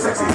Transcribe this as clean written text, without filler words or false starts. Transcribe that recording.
Sexy.